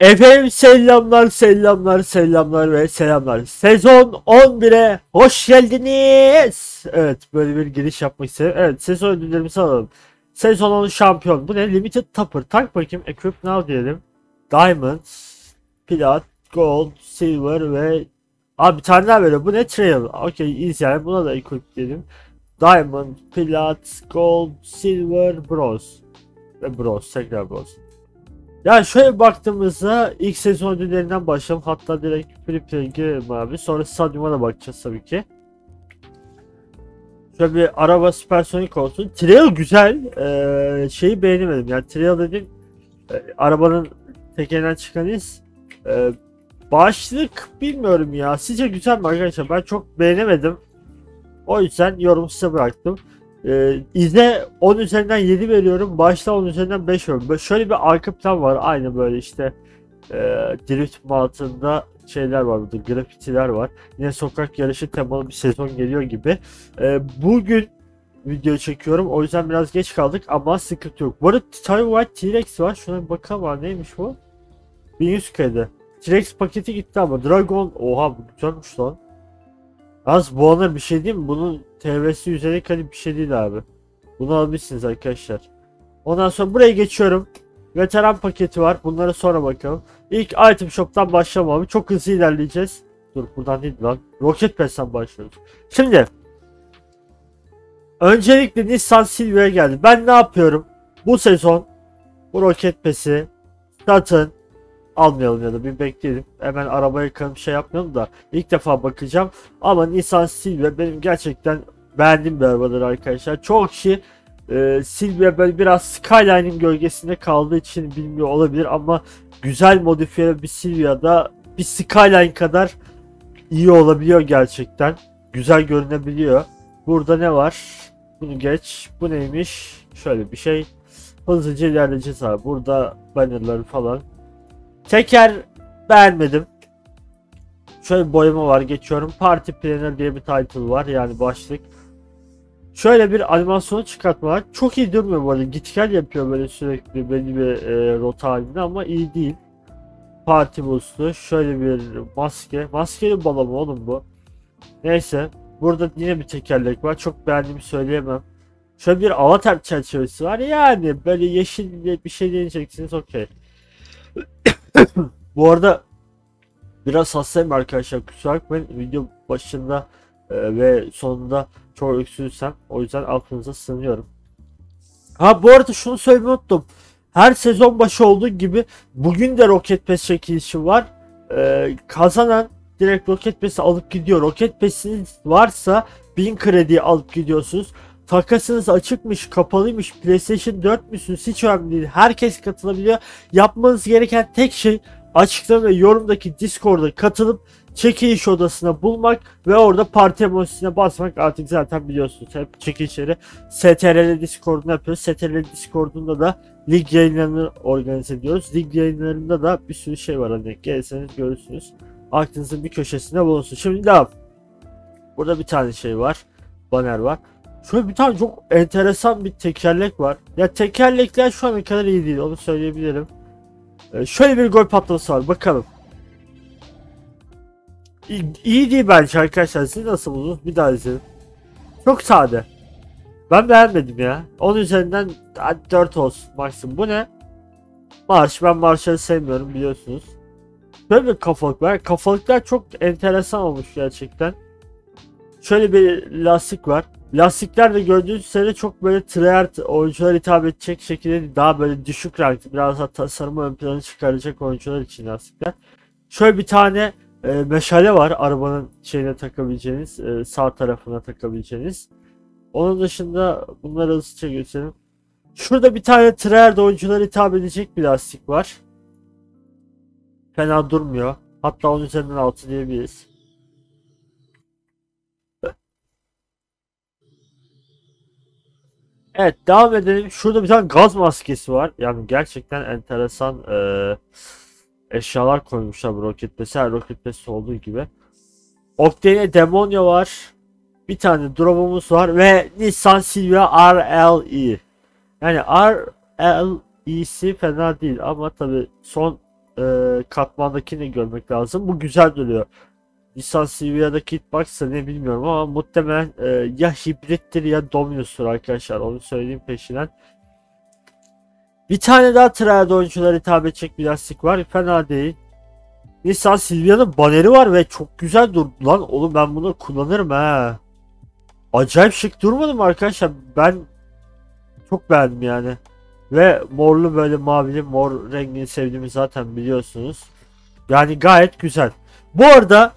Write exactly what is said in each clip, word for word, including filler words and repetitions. Efendim selamlar selamlar selamlar ve selamlar. Sezon on bire hoş geldiniz. Evet, böyle bir giriş yapmak istedim. Evet, sezon ödüllerimizi alalım. Sezon on şampiyon. Bu ne? Limited Topper. Tak bakayım. Equip now diyelim. Diamond, Plat, Gold, Silver ve abi bir tane daha böyle. Bu ne? Trail. Okey, iz yani. Buna da equip diyelim. Diamond, Plat, Gold, Silver, Bronze. Ve Bronze. Tekrar Bronze. Yani şöyle baktığımızda ilk sezon ödüllerinden başlayalım. Hatta direkt Flip'e girelim abi. Sonra stadyuma da bakacağız tabii ki. Şöyle bir araba süpersonik olsun. Trail güzel. Ee, şeyi beğenemedim. Yani trail dediğim e, arabanın tekerinden çıkan iz. E, başlık bilmiyorum ya. Sizce güzel mi arkadaşlar? Ben çok beğenemedim. O yüzden yorumu size bıraktım. Ee, İzle on üzerinden yedi veriyorum. Başta on üzerinden beş veriyorum. Böyle şöyle bir arka plan var. Aynı böyle işte e, drift altında şeyler var burada. Grafitiler var. Yine sokak yarışı temalı bir sezon geliyor gibi. E, bugün video çekiyorum. O yüzden biraz geç kaldık ama sıkıntı yok. Bu arada Titan White T-Rex var. Şuna bir bakalım var. Neymiş bu? bin yüz kredi. T-Rex paketi gitti ama. Dragon. Oha, bu güzelmiş lan. Az bu ana bir şey değil mi? Bunun T V'si yüzeylik hani bir şey değil abi. Bunu almışsınız arkadaşlar. Ondan sonra buraya geçiyorum. Veteran paketi var. Bunlara sonra bakalım. İlk item shop'tan başlayalım abi. Çok hızlı ilerleyeceğiz. Dur, buradan değil lan. Rocket Pass'tan başlıyoruz. Şimdi. Öncelikle Nissan Silvia'ya geldi. Ben ne yapıyorum? Bu sezon bu Rocket Pass'i satın. Almayalım ya da bir bekleyelim. Hemen arabaya kanım şey yapmayalım da ilk defa bakacağım. Ama Nissan Silvia benim gerçekten beğendiğim bir arabadır arkadaşlar. Çok kişi e, Silvia böyle biraz Skyline'in gölgesinde kaldığı için bilmiyor olabilir ama güzel modifiye bir Silvia'da bir Skyline kadar iyi olabiliyor gerçekten. Güzel görünebiliyor. Burada ne var? Bunu geç. Bu neymiş? Şöyle bir şey. Hızlıca ilerleyeceğiz abi. Burada bannerları falan. Teker beğenmedim. Şöyle bir boyama var, geçiyorum. Party Planner diye bir title var, yani başlık. Şöyle bir animasyonu çıkartma var. Çok iyi durmuyor bu arada. Git gel yapıyor böyle sürekli belli bir e, rota halinde ama iyi değil. Party Boost'u. Şöyle bir maske. Maskeli bala mı oğlum bu? Neyse. Burada yine bir tekerlek var. Çok beğendiğimi söyleyemem. Şöyle bir avatar çerçevesi var. Yani böyle yeşil bir şey deneyeceksiniz. Okey. Bu arada biraz hastayım arkadaşlar, kusura bakmayın. Video başında e, ve sonunda çok öksürsem, o yüzden aklınıza sığınıyorum. Ha bu arada şunu söylemeyi unuttum. Her sezon başı olduğu gibi bugün de Rocket Pass çekilişi var. E, kazanan direkt Rocket Pass'i alıp gidiyor. Rocket Pass'iniz varsa bin krediyi alıp gidiyorsunuz. Takasınız açıkmış, kapalıymış, PlayStation dört müsünüz hiç önemli değil. Herkes katılabiliyor. Yapmanız gereken tek şey açıklama ve yorumdaki Discord'a katılıp çekiliş odasına bulmak ve orada parti emojisine basmak. Artık zaten biliyorsunuz hep çekilişleri S T R L Discord'unu yapıyoruz. S T R L Discord'unda da lig yayınlarını organize ediyoruz. Lig yayınlarında da bir sürü şey var. Hani gelirseniz görürsünüz. Aklınızın bir köşesinde bulunsun. Şimdi devam. Burada bir tane şey var. Banner var. Şöyle bir tane çok enteresan bir tekerlek var. Ya tekerlekler şu ana kadar iyi değil, onu söyleyebilirim. Ee, şöyle bir gol patlaması var, bakalım. İyi, iyi değil bence arkadaşlar, siz nasıl buldunuz? Bir daha izleyelim. Çok sade. Ben beğenmedim ya. Onun üzerinden dört olsun maksimum. Bu ne? Marş, ben marşları sevmiyorum biliyorsunuz. Şöyle bir kafalık var. Kafalıklar çok enteresan olmuş gerçekten. Şöyle bir lastik var. Lastikler de gördüğünüz üzere çok böyle tryhard oyunculara hitap edecek şekilde daha böyle düşük ranklı, biraz daha tasarımı ön plana çıkaracak oyuncular için lastikler. Şöyle bir tane e, meşale var arabanın şeyine takabileceğiniz, e, sağ tarafına takabileceğiniz. Onun dışında bunları hızlıca göstereyim. Şurada bir tane tryhard oyunculara hitap edecek bir lastik var. Fena durmuyor. Hatta onun üzerinden altı diyebiliriz. Evet, devam edelim. Şurada bir tane gaz maskesi var. Yani gerçekten enteresan e, eşyalar koymuşlar bu Rocket Pass'e. Her Rocket Pass'te olduğu gibi. Octane Demonya var. Bir tane drop'umuz var ve Nissan Silvia R L E. Yani R L E'si fena değil ama tabi son e, katmandakini görmek lazım. Bu güzel duruyor. Nissan Silvia'daki hitbox'ı ne bilmiyorum ama muhtemelen e, ya hibrittir ya Dominus'tur arkadaşlar. Onu söyleyeyim peşinden. Bir tane daha tryhard oyunculara hitap edecek bir lastik var. Fena değil. Nissan Silvia'nın baneri var ve çok güzel durdu lan. Oğlum ben bunu kullanırım ha. Acayip şık durmadım arkadaşlar. Ben çok beğendim yani. Ve morlu böyle mavili mor rengini sevdiğimi zaten biliyorsunuz. Yani gayet güzel. Bu arada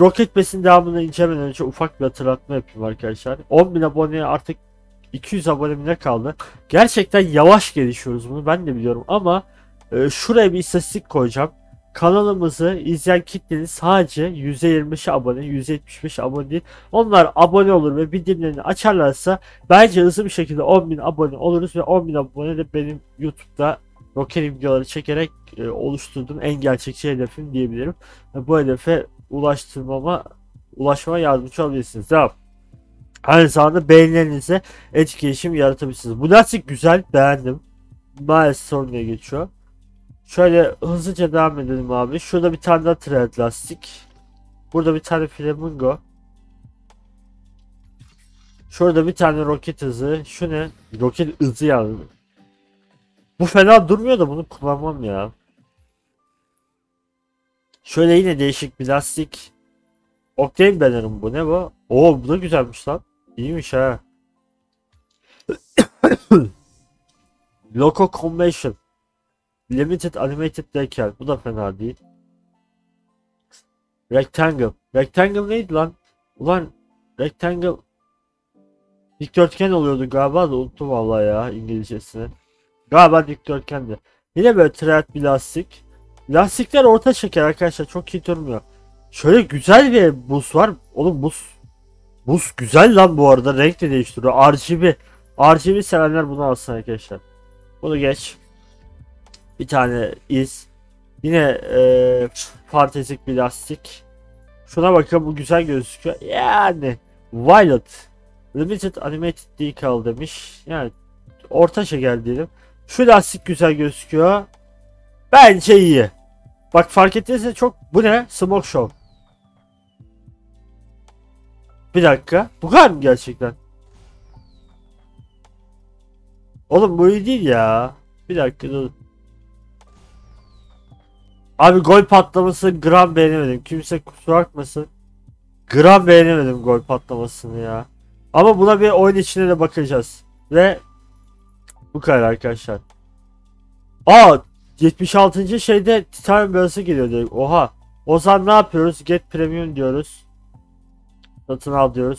Rocket Pass'in devamını incelemeden önce ufak bir hatırlatma yapayım arkadaşlar. on bin aboneye artık iki yüz aboneme kaldı. Gerçekten yavaş gelişiyoruz, bunu ben de biliyorum ama e, şuraya bir istatistik koyacağım. Kanalımızı izleyen kitlenin sadece yüzde yirmi beşi abone, yüzde yetmiş beşi abone değil. Onlar abone olur ve bildirimlerini açarlarsa bence hızlı bir şekilde on bin abone oluruz ve on bin abone de benim YouTube'da Rocket videoları çekerek e, oluşturduğum en gerçekçi hedefim diyebilirim. Ve bu hedefe ulaştırmama ulaşmaya yardımcı olabilirsiniz. Devam. Aynı zamanda beğenilerinize etkileşim yaratabilirsiniz. Bu nasıl güzel, beğendim. Maalesef soruya geçiyor. Şöyle hızlıca devam edelim abi. Şurada bir tane daha thread lastik. Burada bir tane flamingo. Şurada bir tane roket hızı. Şu ne? Roket hızı yani. Bu fena durmuyor da bunu kullanmam ya. Şöyle yine değişik bir lastik. Octane Demonya bu, ne bu? Oo, bu da güzelmiş lan. İyiymiş ha. Loco commotion. Limited animated decal. Bu da fena değil. Rectangle. Rectangle neydi lan? Ulan rectangle dikdörtgen oluyordu galiba da unuttum vallahi ya İngilizcesini. Galiba dikdörtgendi. Yine böyle thread bir lastik. Lastikler orta şeker arkadaşlar, çok iyi durmuyor. Şöyle güzel bir buz var. Oğlum buz. Buz güzel lan bu arada. Renk de değiştiriyor. R G B. R G B sevenler bunu alsın arkadaşlar. Bunu geç. Bir tane iz. Yine e, fantezik bir lastik. Şuna bakın, bu güzel gözüküyor. Yani Violet. Limited Animated Decal demiş. Yani orta şeker diyelim. Şu lastik güzel gözüküyor. Bence iyi. Bak fark ettiyse çok. Bu ne? Smoke Show. Bir dakika. Bu kadar mı gerçekten? Oğlum bu iyi değil ya. Bir dakika dur. Abi gol patlaması gram beğenemedim. Kimse kusura bakmasın. Gram beğenemedim gol patlamasını ya. Ama buna bir oyun içine de bakacağız. Ve bu kadar arkadaşlar. Aa! yetmiş altıncı şeyde Titan bölgesi geliyor diyor. Oha. O zaman ne yapıyoruz? Get Premium diyoruz. Satın al diyoruz.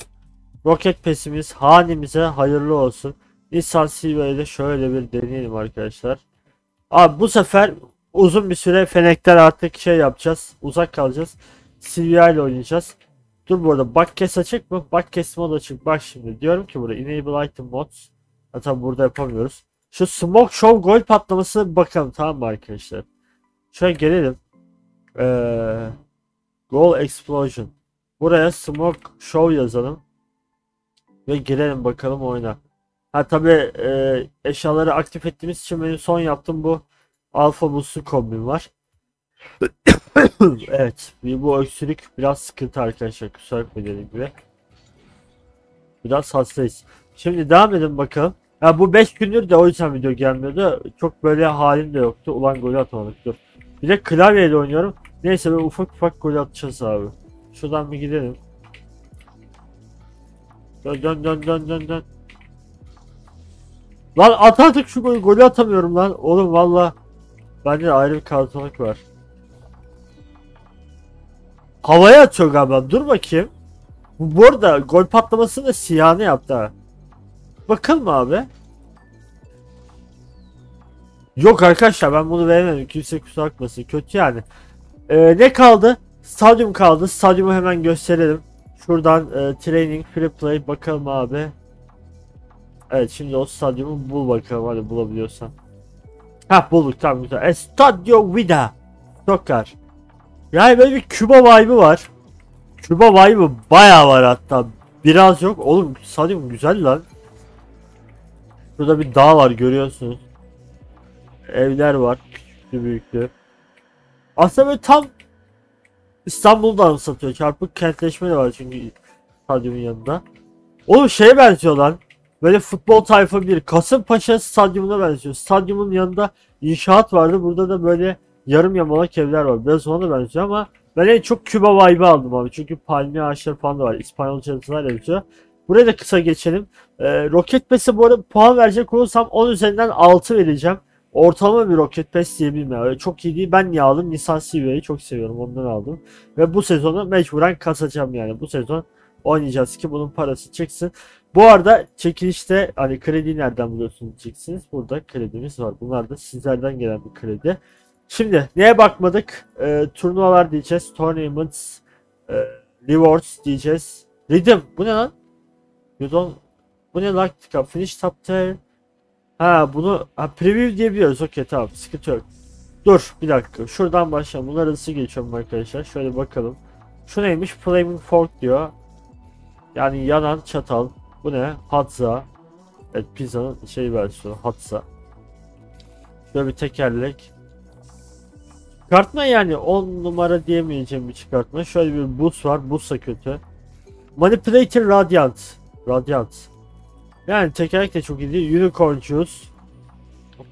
Rocket Pass'imiz hanemize hayırlı olsun. Nissan Silvia'yı da şöyle bir deneyelim arkadaşlar. Abi bu sefer uzun bir süre fenekler artık şey yapacağız. Uzak kalacağız. Silvia ile oynayacağız. Dur burada bak kes açık mı? Bak kes mod açık. Bak şimdi diyorum ki burada Enable Item Mods. Hatta burada yapamıyoruz. Şu Smoke Show gol patlamasına bakalım, tamam mı arkadaşlar? Şöyle gelelim. Ee, Goal Explosion. Buraya Smoke Show yazalım. Ve girelim bakalım oyuna. Ha tabi e, eşyaları aktif ettiğimiz için benim son yaptığım bu Alfa Buslu kombin var. Evet. Bu öksürük biraz sıkıntı arkadaşlar. Kusura bakmayın gibi. Biraz hastayız. Şimdi devam edelim bakalım. Ya bu beş gündür de o yüzden video gelmiyordu. Çok böyle halim de yoktu. Ulan golü atamadık dur. Bir de klavyeyle oynuyorum. Neyse böyle ufak ufak golü atacağız abi. Şuradan bir gidelim. Dön dön dön dön dön dön. Lan at artık şu golü. Golü atamıyorum lan. Oğlum valla. Bende de ayrı bir kartonluk var. Havaya atıyor galiba. Dur bakayım. Bu, bu arada gol patlamasını da siyahını yaptı ha. Bakalım abi. Yok arkadaşlar ben bunu vermedim. Kimse kusura bakmasın. Kötü yani. Ee, ne kaldı? Stadyum kaldı. Stadyumu hemen gösterelim. Şuradan e, training free play bakalım abi. Evet şimdi o stadyumu bul bakalım. Hadi bulabiliyorsan. Hah bulduk tamam güzel. Estadio vida. Sokar. Yani böyle bir Küba vibe'ı var. Küba vibe'ı bayağı var hatta. Biraz yok. Oğlum stadyum güzel lan. Burada bir dağ var görüyorsunuz. Evler var. Küçüklü büyüklü. Aslında böyle tam İstanbul'da anımsatıyor. Çarpık kentleşme de var çünkü stadyumun yanında. Oğlum şeye benziyor lan. Böyle futbol tayfa bir Kasımpaşa stadyumuna benziyor. Stadyumun yanında inşaat vardı. Burada da böyle yarım yamalak evler var. Biraz ona da benziyor ama ben en çok Küba vibe'ı aldım abi. Çünkü palmiye ağaçları falan da var. İspanyolca'da benziyor. Buraya da kısa geçelim. Ee, Rocket Pass'e bu arada puan verecek olursam on üzerinden altı vereceğim. Ortalama bir Rocket Pass diyebilirim ya. Yani. Çok iyi değil. Ben niye aldım? Nissan Silvia'yı çok seviyorum. Ondan aldım. Ve bu sezonu mecburen kasacağım yani. Bu sezon oynayacağız ki bunun parası çıksın. Bu arada çekilişte hani krediyi nereden buluyorsunuz diyeceksiniz. Burada kredimiz var. Bunlar da sizlerden gelen bir kredi. Şimdi neye bakmadık? Ee, turnuvalar diyeceğiz. Tournaments, e, rewards diyeceğiz. Rhythm. Bu ne lan? You don't... Bu ne lan? Finish top ten. Ha bunu ha, preview diyebiliyoruz. Okey tamam. Sıkıntı yok. Dur bir dakika. Şuradan başlayalım. Bunlar arası geçiyorum arkadaşlar. Şöyle bakalım. Şu neymiş? Flaming Fork diyor. Yani yanan çatal. Bu ne? Hatza. Evet pizzanın şey versiyonu. Hatza. Şöyle bir tekerlek. Çıkartma yani on numara diyemeyeceğim bir çıkartma. Şöyle bir boost var. Boost da kötü. Manipulator Radiant. Radiant. Yani tekerlek de çok iyi değil. Unicorn Juice.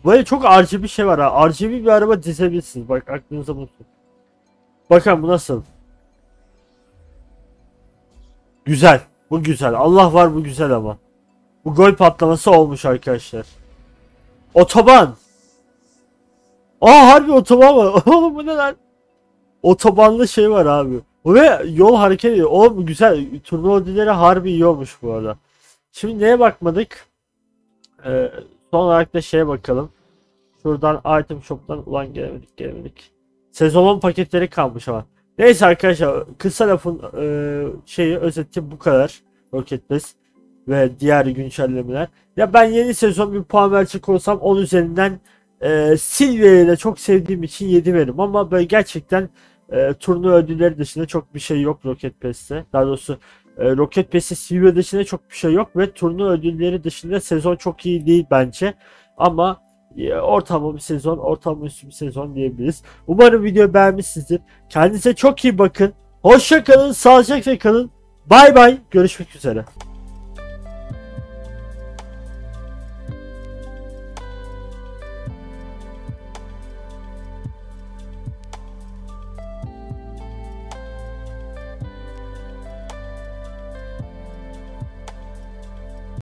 Böyle çok R G B bir şey var ha. R G B bir araba dizebilirsiniz. Bak aklınıza bunu. Bakın bu nasıl? Güzel. Bu güzel. Allah var bu güzel ama. Bu gol patlaması olmuş arkadaşlar. Otoban. Aa harbi otoban var. Oğlum bu ne lan? Otobanlı şey var abi. Ve yol hareket ediyor. Oğlum güzel. Turnuva ödülleri harbi iyi olmuş bu arada. Şimdi neye bakmadık? Ee, son olarak da şeye bakalım. Şuradan item shop'tan ulan gelemedik gelemedik. Sezonun paketleri kalmış ama. Neyse arkadaşlar kısa lafın e, şeyi özeti bu kadar. Rocket Pass ve diğer güncellemeler. Ya ben yeni sezon bir puan verecek olsam on üzerinden e, Silvia'yı da çok sevdiğim için yedi veririm. Ama böyle gerçekten e, turnuva ödülleri dışında çok bir şey yok Rocket Pass'te. Daha doğrusu e, Rocket Pass'te Silvia dışında çok bir şey yok ve turnuva ödülleri dışında sezon çok iyi değil bence. Ama ortalama bir sezon, ortalama üstü bir sezon diyebiliriz. Umarım videoyu beğenmişsinizdir. Kendinize çok iyi bakın. Hoşça kalın, sağlıcakla kalın. Bay bay. Görüşmek üzere.